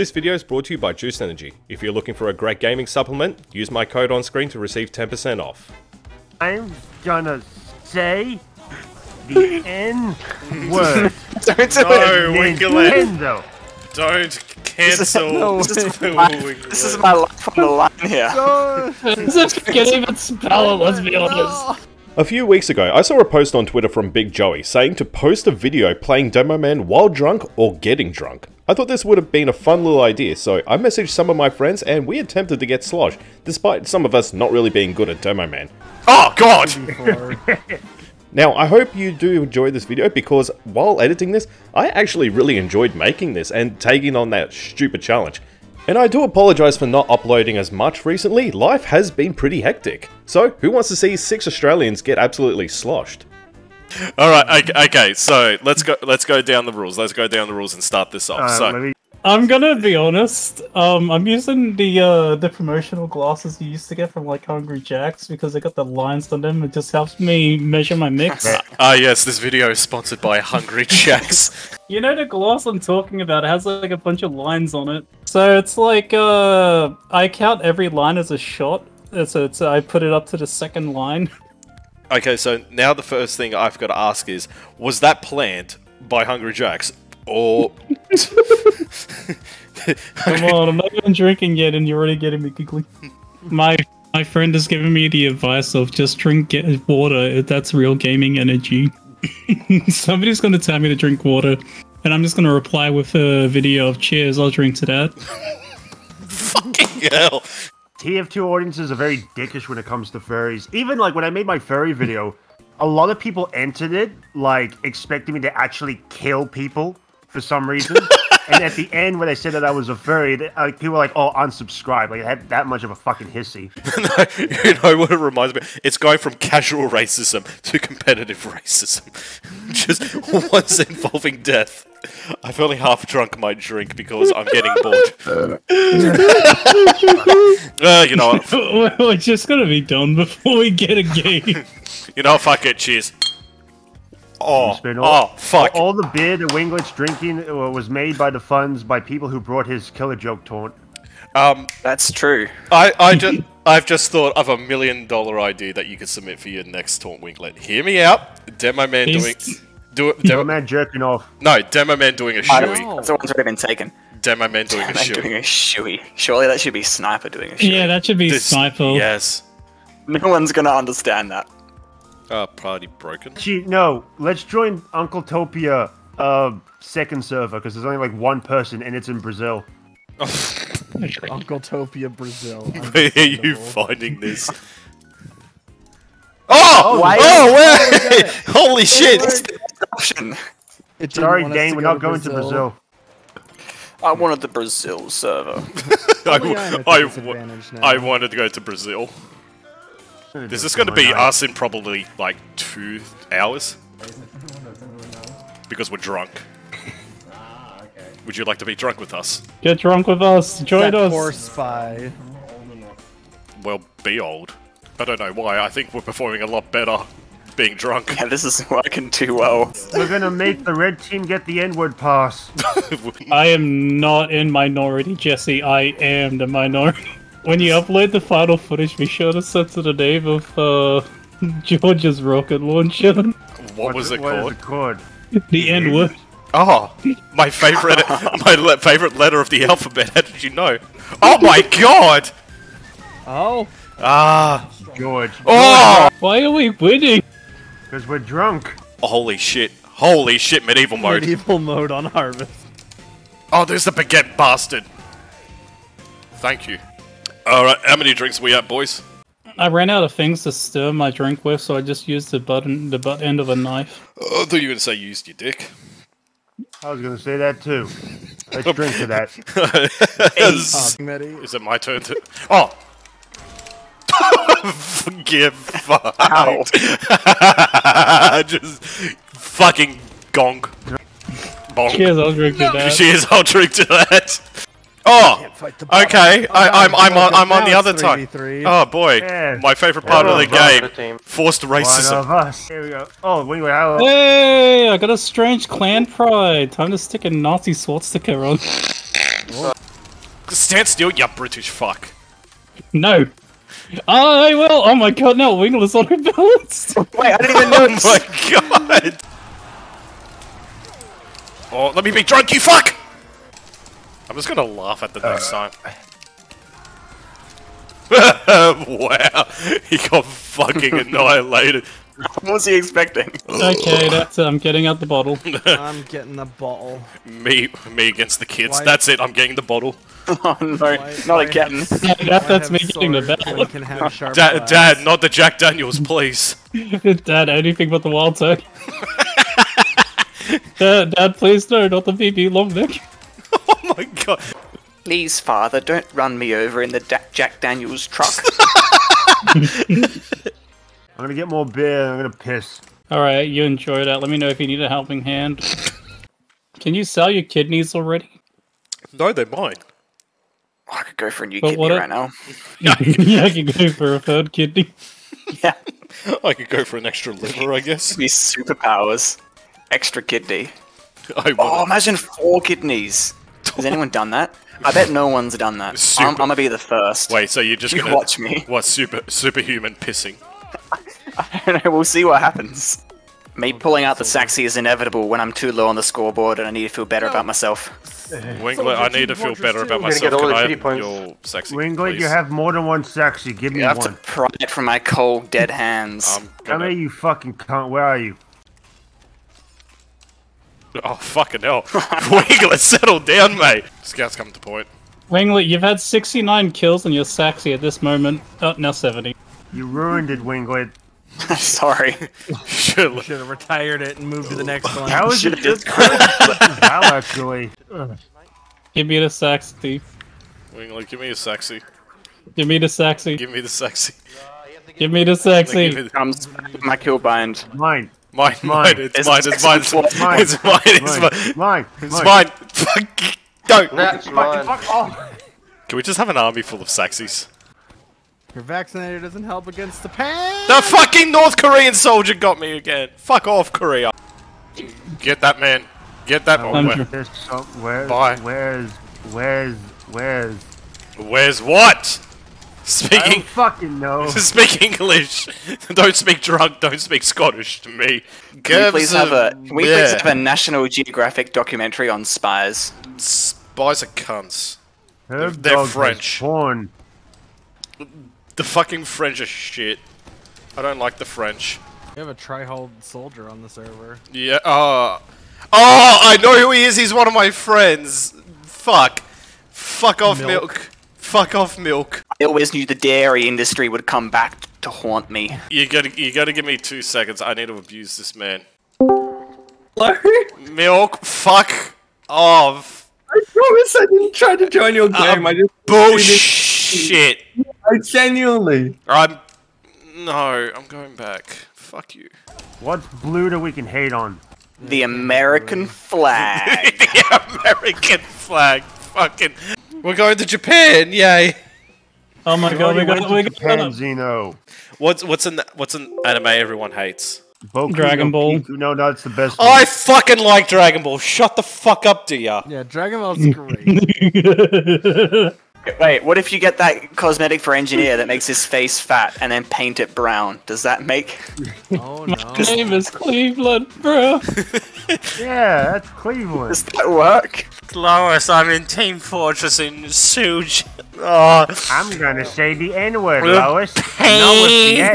This video is brought to you by Juice Energy. If you're looking for a great gaming supplement, use my code on screen to receive 10% off. I'm gonna say the N-word. Don't do it. Nintendo. Don't cancel. This is my life on the line here. I can't even spell it, let's be honest. A few weeks ago, I saw a post on Twitter from Big Joey saying to post a video playing Demoman while drunk or getting drunk. I thought this would have been a fun little idea, so I messaged some of my friends and we attempted to get Slosh, despite some of us not really being good at Demoman. Oh god! Now, I hope you do enjoy this video because while editing this, I actually really enjoyed making this and taking on that stupid challenge. And I do apologise for not uploading as much recently, life has been pretty hectic. So, who wants to see 6 Australians get absolutely sloshed? Alright, okay, so let's go down the rules, and start this off. I'm gonna be honest, I'm using the promotional glasses you used to get from like Hungry Jack's because they got the lines on them, it just helps me measure my mix. Ah yes, this video is sponsored by Hungry Jack's. You know the glass I'm talking about, it has like a bunch of lines on it. So it's like, I count every line as a shot, so I put it up to the second line. Okay, so now the first thing I've got to ask is, was that planned by Hungry Jack's? Or... Come on, I'm not even drinking yet and you're already getting me giggling. My friend has given me the advice of just drink water, that's real gaming energy. Somebody's gonna tell me to drink water, and I'm just gonna reply with a video of cheers, I'll drink to that. Fucking hell! TF2 audiences are very dickish when it comes to furries. Even like when I made my furry video, a lot of people entered it, like, expecting me to actually kill people for some reason. And at the end, when I said that I was a furry, people were like, oh, unsubscribe. Like, I had that much of a fucking hissy. You know what it reminds me? It's going from casual racism to competitive racism. Just once involving death. I've only half drunk my drink because I'm getting bored. You know what? We're just gonna be done before we get a game. You know, fuck it, cheers. Oh, fuck. All the beer that Winglet's drinking was made by the funds by people who brought his killer joke taunt. That's true. I've just thought of $1 million idea that you could submit for your next taunt, Winglet. Hear me out. Demoman Demoman jerking off. No, Demoman doing a shoey. That's the one's already been taken. Demoman doing a shoey. Surely that should be Sniper doing a shoey. Yeah, that should be Sniper. Yes. No one's gonna understand that. Party broken. Gee, no, let's join Uncle Topia, second server, because there's only like one person and it's in Brazil. Uncle Topia, Brazil. Where are you finding this? Oh! Oh, wait! Holy shit! It's the option. Sorry, Dane, we're not going to Brazil. I wanted the Brazil server. I wanted to go to Brazil. Is this going to be us in probably like 2 hours? Because we're drunk. Okay. Would you like to be drunk with us? Get drunk with us. Join us. Poor spy. Well, be old. I don't know why. I think we're performing a lot better being drunk. Yeah, this is working too well. We're going to make the red team get the N-word pass. I am not in minority, Jesse. I am the minority. When you upload the final footage, be sure to set to the name of George's rocket launcher. What was it called? The N-word. Oh, my favorite, my favorite letter of the alphabet. How did you know? Oh my god! Oh. Ah, George. Oh. Why are we winning? Because we're drunk. Holy shit! Medieval mode. Medieval mode on Harvest. Oh, there's the baguette bastard. Thank you. Alright, how many drinks we at, boys? I ran out of things to stir my drink with, so I just used the butt end of a knife. Oh, I thought you were going to say you used your dick. I was going to say that too. Let's drink to that. Is it my turn to... Oh! Forgive fuck. Just fucking gong. Bonk. Cheers, I'll drink to that. Cheers, I'll drink to that. Oh, okay. I'm on the other time. Oh boy, yeah. My favorite part of the game. Forced racism. One of us. Here we go. Oh, wait. Hey, I got a strange clan pride. Time to stick a Nazi sword sticker on. Stand still, you British fuck. No. I will! Oh my god, no, Winglet's on her balance! Wait, I didn't even notice! Oh my god! Oh, let me be drunk, you fuck! I'm just gonna laugh at the next time. Wow, he got fucking annihilated. What was he expecting? Okay, that's it, I'm getting out the bottle. I'm getting the bottle. Me against the kids, why? That's it, I'm getting the bottle. Oh no, not again. That's me getting the bottle. Dad, not the Jack Daniels, please. Dad, anything but the wild turkey. Dad, please no, not the VB long neck. Oh my god. Please, Father, don't run me over in the Jack Daniels truck. I'm gonna get more beer and I'm gonna piss. Alright, you enjoy that. Let me know if you need a helping hand. Can you sell your kidneys already? No, they're mine. Oh, I could go for a new kidney right now. Yeah, I could go for a third kidney. Yeah. I could go for an extra liver, I guess. These superpowers. Extra kidney. Oh, imagine 4 kidneys. Has anyone done that? I bet no one's done that. I'm gonna be the first. Wait, so you're just gonna watch me? What, superhuman pissing? I don't know, we'll see what happens. Me pulling out the Saxxy is inevitable when I'm too low on the scoreboard and I need to feel better about myself. Winglet, I need to feel better about myself. Can I have your Saxxy, Winglet, please? You have more than one Saxxy, give me one. You have to pry it from my cold, dead hands. Come here, you fucking cunt, where are you? Oh, fucking hell. Winglet, settle down, mate. Scout's coming to point. Winglet, you've had 69 kills and you're Saxxy at this moment. Oh, now 70. You ruined it, Winglet. Sorry. Should have retired it and moved to the next one. How is it just Wow, actually. Give me the Saxxy. Winglet, give me the Saxxy. Give me the Saxxy. Give me the Saxxy. Give me the Saxxy. Comes my kill bind. Mine. Mine, it's mine, it's mine, it's mine, it's mine, it's mine, it's mine. Fuck, don't. Fuck off. Can we just have an army full of Saxxys? Your vaccinator doesn't help against the pan. The fucking North Korean soldier got me again. Fuck off, Korea. Get that man. Get that man. Where? Bye. Where's? Where's what? Speaking. I don't fucking know. Speak English. Don't speak drunk. Don't speak Scottish to me. Can we please have a National Geographic documentary on spies? Spies are cunts. They're French. The fucking French are shit. I don't like the French. You have a tri-hold soldier on the server. Yeah. Oh, I know who he is. He's one of my friends. Fuck. Fuck off, milk. Fuck off, milk. I always knew the dairy industry would come back to haunt me. You gotta give me 2 seconds. I need to abuse this man. Hello? Milk, fuck off. I promise I didn't try to join your game. I just bullshit. I genuinely. I'm going back. Fuck you. What's blue that we can hate on? The American flag. The American flag. Fucking. We're going to Japan, yay! Oh my god, we're going to Japan, Zeno. What's an anime everyone hates? Boku Dragon Ball. No, that's the best. I fucking like Dragon Ball. Shut the fuck up, do ya? Yeah, Dragon Ball's great. Wait, what if you get that cosmetic for engineer that makes his face fat and then paint it brown? Does that make? Oh no. My name is Cleveland, bro. Yeah, that's Cleveland. Does that work? Lois, I'm in Team Fortress in Suge. Oh. I'm gonna say the N-word, Lois. Hey,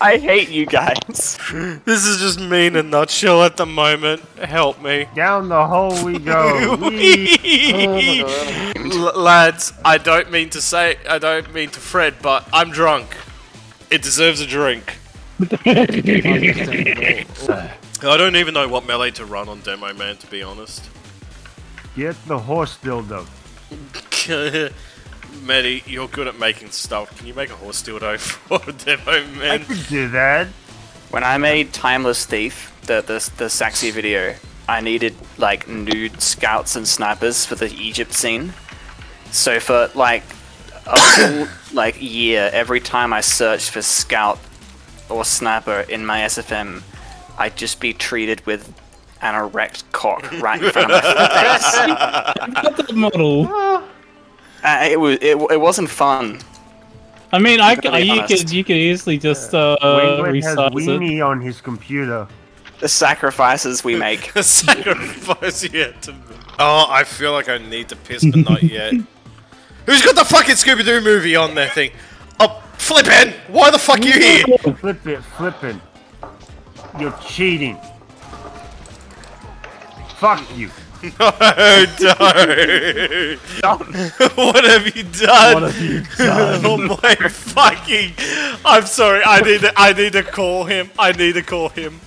I hate you guys. This is just me in a nutshell at the moment. Help me. Down the hole we go. Lads, I don't mean to fret, but I'm drunk. It deserves a drink. I don't even know what melee to run on Demoman, to be honest. Get the horse dildo. Maddie, you're good at making stuff. Can you make a horse dildo for Demoman? I can do that. When I made Timeless Thief, the Saxxy video, I needed like nude scouts and snipers for the Egypt scene. So for like a whole like year, every time I searched for scout or sniper in my SFM, I'd just be treated with an erect cock right in front of my face. I've got the model. It wasn't fun. I mean, you could easily just Winglet has Weenie on his computer. The sacrifices we make. The sacrifice yet to... Oh, I feel like I need to piss, but not yet. Who's got the fucking Scooby-Doo movie on their thing? Oh, flippin'! Why the fuck are you here? Flippin'. You're cheating. Fuck you. No, don't. What have you done? What have you done? Oh my fucking... I'm sorry, I need to call him. Flippin'.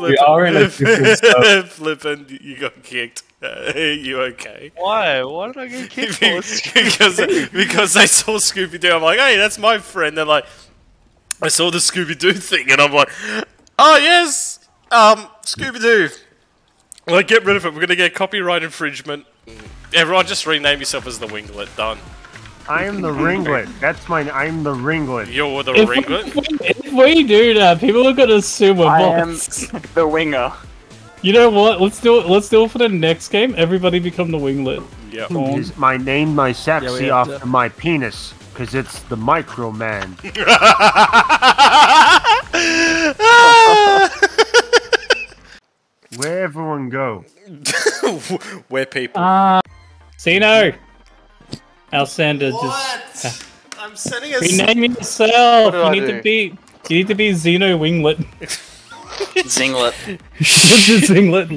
We are in a different stuff. Flippin', you got kicked. You okay? Why? Why did I get kicked for? Because they saw Scooby-Doo. I'm like, hey, that's my friend. They're like, I saw the Scooby-Doo thing, and I'm like, oh yes, Scooby-Doo. Like, get rid of it. We're gonna get copyright infringement. Everyone, just rename yourself as the Winglet. Done. I am the Winglet. That's mine. I'm the Winglet. You're the Winglet. If we do that, people are gonna assume we're bots. I am the Winger. You know what? Let's do it for the next game. Everybody become the Winglet. Yeah. My name, my Saxxy, after my penis, because it's the Microman. Where everyone go? Where people? Cino! Our sender just... I'm sending a... Rename yourself! You need to be Xeno Winglet. Zinglet. Zinglet.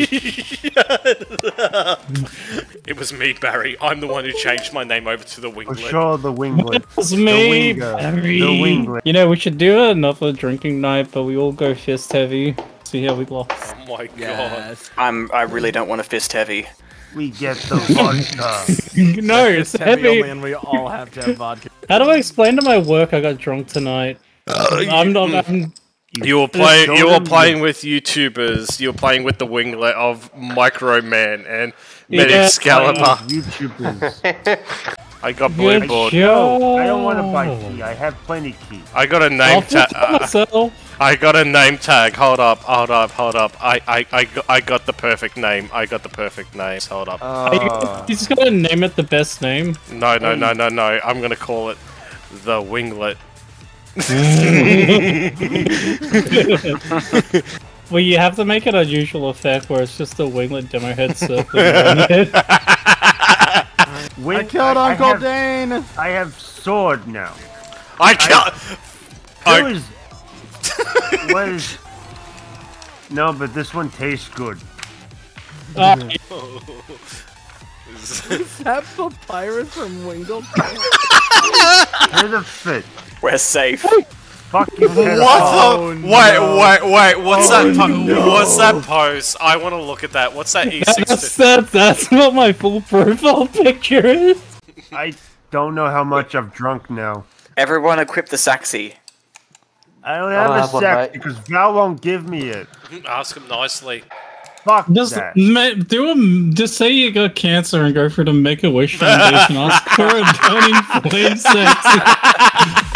It was me, Barry. I'm the one who changed my name over to the Winglet. For sure, the Winglet. It was me, Barry. The Winglet. You know, we should do another drinking night, but we all go fist heavy. See how we lost. Oh my god. I really don't want a fist heavy. We get the vodka. No, it's heavy. And we all have to have vodka. How do I explain to my work I got drunk tonight? You were playing with YouTubers. You were playing with the Winglet of Microman and Excalibur. YouTubers. I got blue board. No, I don't want to buy key. I have plenty key. I got a name tag. I got a name tag. Hold up. I got the perfect name. Hold up. You just gotta name it the best name. No. I'm gonna call it the Winglet. Well, you have to make it an unusual effect where it's just a Winglet demo headset. I killed Uncle Dane! I have sword now. I killed... No, but this one tastes good. Is that papyrus from Wingle? Here's a fit. We're safe. Fucking wait, what's that post? I want to look at that. What's that E60? That's what my full profile picture is. I don't know how much I've drunk now. Everyone equip the Saxxy. I don't have a Saxxy because Val won't give me it. Ask him nicely. Fuck that. Just say you got cancer and go for the Make-A-Wish Foundation. Ask for a burning flame Saxxy.